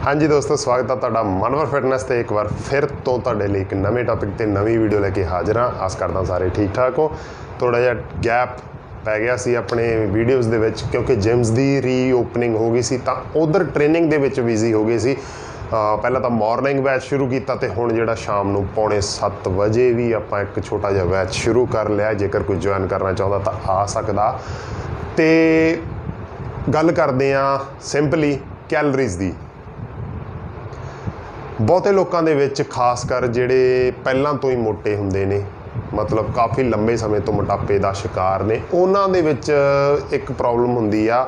हाँ जी दोस्तों, स्वागत है तुहाडा मनवर फिटनेस से एक बार फिर तो एक नवे टॉपिक ते नवी वीडियो लेके हाजिर हाँ। आस करता सारे ठीक ठाक हो। थोड़ा जिहा गैप पै गया सी अपने वीडियोज़ दे विच क्योंकि जिम्स की रीओपनिंग हो गई सी, उधर ट्रेनिंग दे विच बिजी हो गई सी। पहला तो मॉर्निंग बैच शुरू किया तो हुण जिहड़ा शाम को 6:45 भी आपां एक छोटा जिहा बैच शुरू कर लिया। जेकर कोई ज्वाइन करना चाहता तो आ सकदा। तो गल करते हैं सिंपली कैलरीज की। बहुते लोगों के खासकर जिहड़े पहलां तो ही मोटे हुंदे ने, मतलब काफ़ी लंबे समय तो मोटापे का शिकार ने, उन्होंने एक प्रॉब्लम हुंदी आ।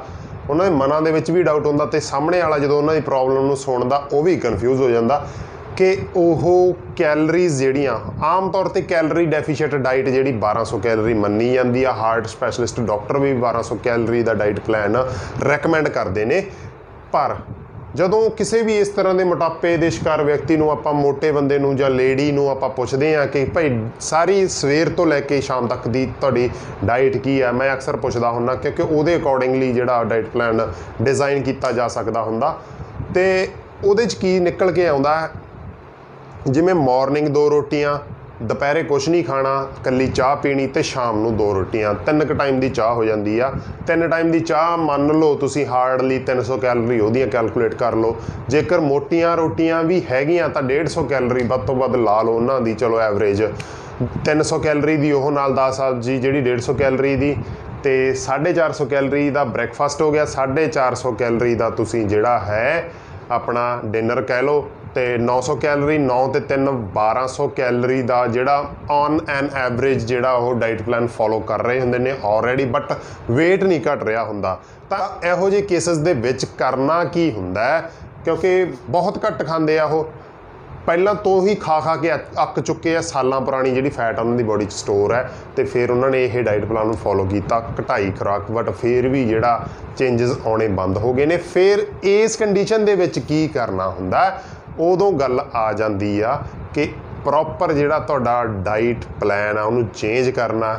उन्होंने मनां दे विच भी डाउट हुंदा, सामने वाला जो उन्होंने प्रॉब्लम नूं सुणदा वह भी कन्फ्यूज़ हो जाता कि वह कैलरीज जिहड़ियां आम तौर पर कैलरी डेफिशिट डाइट जी 1200 कैलरी मनी जाती है। हार्ट स्पैशलिस्ट डॉक्टर भी 1200 कैलरी का डाइट प्लान रैकमेंड करते हैं। पर जदों किसी भी इस तरह के मोटापे के शिकार व्यक्ति नूं आपां मोटे बंदे नूं जां लेडी नूं आपां पुछदे हां कि भाई सारी सवेर तो लैके शाम तक दी तुहाडी डाइट की है। मैं अक्सर पुछदा हुंदा क्योंकि उहदे अकॉर्डिंगली जिहड़ा डाइट प्लान डिजाइन किया जा सकदा हुंदा ते उहदे च की निकल के आउंदा है। जिमें मॉर्निंग 2 रोटियां, दोपहरे कुछ नहीं खाना, कली चाह पीनी, तो शाम को 2 रोटियां, 3 टाइम की चाह हो जाती है। 3 टाइम की चाह मान लो तुसी हार्डली 300 कैलरी वह कैलकुलेट कर लो। जेकर मोटिया रोटियां भी हैगियां तो 150 कैलरी वध तो वध ला लो उन्हां दी। चलो एवरेज 300 कैलरी की ओह नाल दाल सब्जी जिहड़ी 150 कैलरी की, तो 450 कैलरी का ब्रैकफास्ट हो गया। 450 कैलरी का तुसी जिहड़ा है अपना डिनर कह लो। तो 900 कैलरी, 9 ते 3 1200 कैलरी का जोड़ा ऑन एन एवरेज जोड़ा वो डाइट प्लान फॉलो कर रहे होंगे ने ऑलरेडी, बट वेट नहीं घट रहा होंगे। तो इहो जे केसिस दे विच करना की होंदा है क्योंकि बहुत घट खाते आ, वो पहला तो ही खा के अक चुके हैं। साल पुरानी जी फैट उन्होंने बॉडी स्टोर है, तो फिर उन्होंने ये डाइट प्लान फॉलो किया, घटाई खुराक, बट फिर भी जोड़ा चेंजिज आने बंद हो गए ने। फिर इस कंडीशन दे विच की करना होंदा है, उदों गल आ जाती आ कि प्रॉपर जिहड़ा तुहाडा डाइट प्लान आ उन्होंने चेंज करना।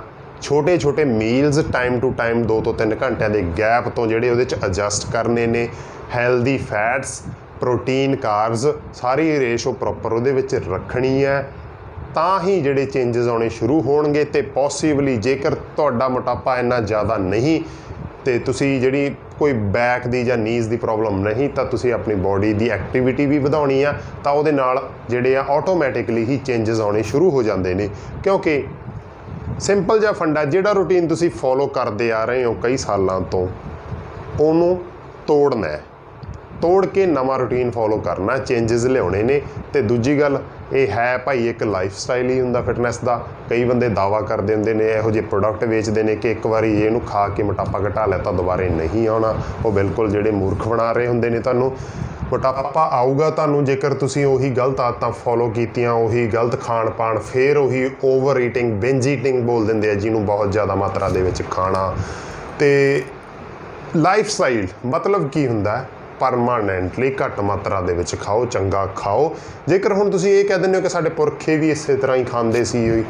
छोटे छोटे मील्स टाइम टू टाइम 2 तो 3 घंटे के गैप तो जोड़े वो एडजस्ट करने ने। हैल्दी फैट्स, प्रोटीन, कार्ब्स सारी रेशो प्रॉपर वो रखनी है, ता ही जोड़े चेंजिज आने शुरू होणगे। ते पॉसिबली जेकर तुहाडा मोटापा इन्ना ज़्यादा नहीं तो तुसी जिहड़ी कोई बैक दी जां नीज़ दी प्रॉब्लम नहीं, तो तुसी अपनी बॉडी दी एक्टिविटी भी वधाउणी आ, तो उहदे नाल जिहड़े आ ऑटोमैटिकली ही चेंजेस आने शुरू हो जाते हैं। क्योंकि सिंपल जिहा फंडा जिहड़ा रूटीन तुसी फॉलो करते आ रहे हो कई सालों तो, उहनूं तोड़ना है, तोड़ के नवा रूटीन फॉलो करना, चेंजेस लियाने ने। तो दूजी गल ये है भाई एक लाइफ स्टाइल ही होंदा फिटनेस का। कई बंदे दावा कर देंदे ने, इहो जे प्रोडक्ट बेचते हैं कि एक बार इनू खा के मोटापा घटा लिया तो दोबारे नहीं आना। वो बिल्कुल जोड़े मूर्ख बना रहे होंदे ने। तुहानूं मोटापा आऊगा तुहानूं जेकर तुसीं उही गलत आदतां फॉलो कीतियां, उही गलत खाण पान, फिर उही ओवर ईटिंग, बिंज ईटिंग बोल दिंदे आ जिन्हों बहुत ज़्यादा मात्रा दे विच खाना। तो लाइफ स्टाइल मतलब की हुंदा है, परमानेंटली घट मात्रा दे विच खाओ, चंगा खाओ। जेकर हुण तुसीं ये कह दिंदे हो कि साडे पुरखे भी इस तरह ही खांदे सी,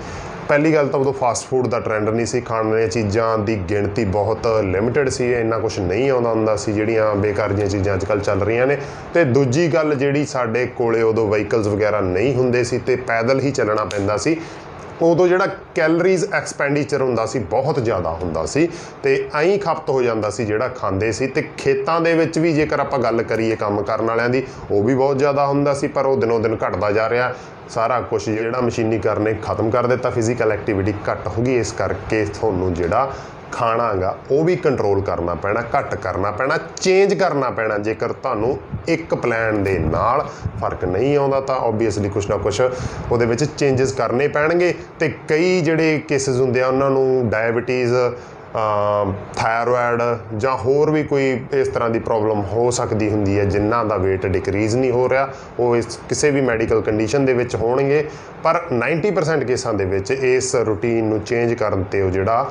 पहली गल तो उदों फास्ट फूड का ट्रेंड नहीं सी, खाण वाली चीज़ां दी गिणती बहुत लिमिटेड सी, इन्ना कुछ नहीं आउंदा हुंदा सी, जिहड़ियां बेकार जिहियां चीज़ां अजकल चल रही ने। तो दूजी गल जिहड़ी साडे कोले उदों वहीकल्स वगैरह नहीं हुंदे सी, ते पैदल ही चलना पैंदा सी। उदों जिहड़ा कैलरीज एक्सपेंडिचर हुंदा सी बहुत ज़्यादा हुंदा सी, ते ऐं खपत हो जांदा सी जिहड़ा खांदे सी। ते खेतां दे विच भी जेकर आपां गल करिए काम करन वालियां दी, उह भी बहुत ज़्यादा हुंदा सी, पर उह दिनों दिन घटदा जा रिहा। सारा कुछ जिहड़ा मशीनीकरण ने खत्म कर दित्ता, फिजिकल एक्टिविटी घट हो गई। इस करके तुहानूं जिहड़ा खाना गा वह भी कंट्रोल करना पैना, घट करना पैना, चेंज करना पैना। जेकर तुहानूं एक प्लान दे नाल फर्क नहीं आउंदा तां ओबवियसली कुछ ना कुछ उहदे विच चेंजेस करने पैणगे। ते कई जिहड़े केसेस हुंदे आ उहनां नूं डायबिटीज़, थायरॉयड जां होर भी कोई इस तरह की प्रॉब्लम हो सकती हुंदी है जिन्हां दा वेट डिक्रीज़ नहीं हो रहा, वो इस किसी भी मैडिकल कंडीशन दे विच होणगे। पर 90% केसां दे विच इस रूटीन नूं चेंज करन ते ओह जिहड़ा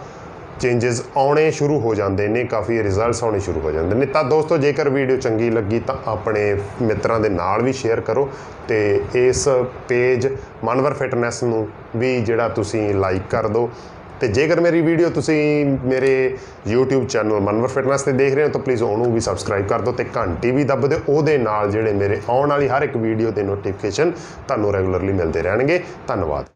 चेंजेस आने शुरू हो जाते हैं, काफ़ी रिजल्ट्स आने शुरू हो जाते हैं। तो दोस्तों जेकर वीडियो चंगी लगी तो अपने मित्रों के नाल भी शेयर करो, तो इस पेज मनवर फिटनेस नूं भी जिहड़ा तुसीं लाइक कर दो। तो जेकर मेरी वीडियो तुसीं मेरे यूट्यूब चैनल मनवर फिटनेस से देख रहे हो तो प्लीज़ उन्होंने भी सबसक्राइब कर दो, तो घंटी भी दब दो, उहदे नाल जिहड़े मेरे आने वाली हर एक वीडियो के नोटिफिकेशन तुहानूं रेगुलरली मिलते रहणगे। धन्यवाद।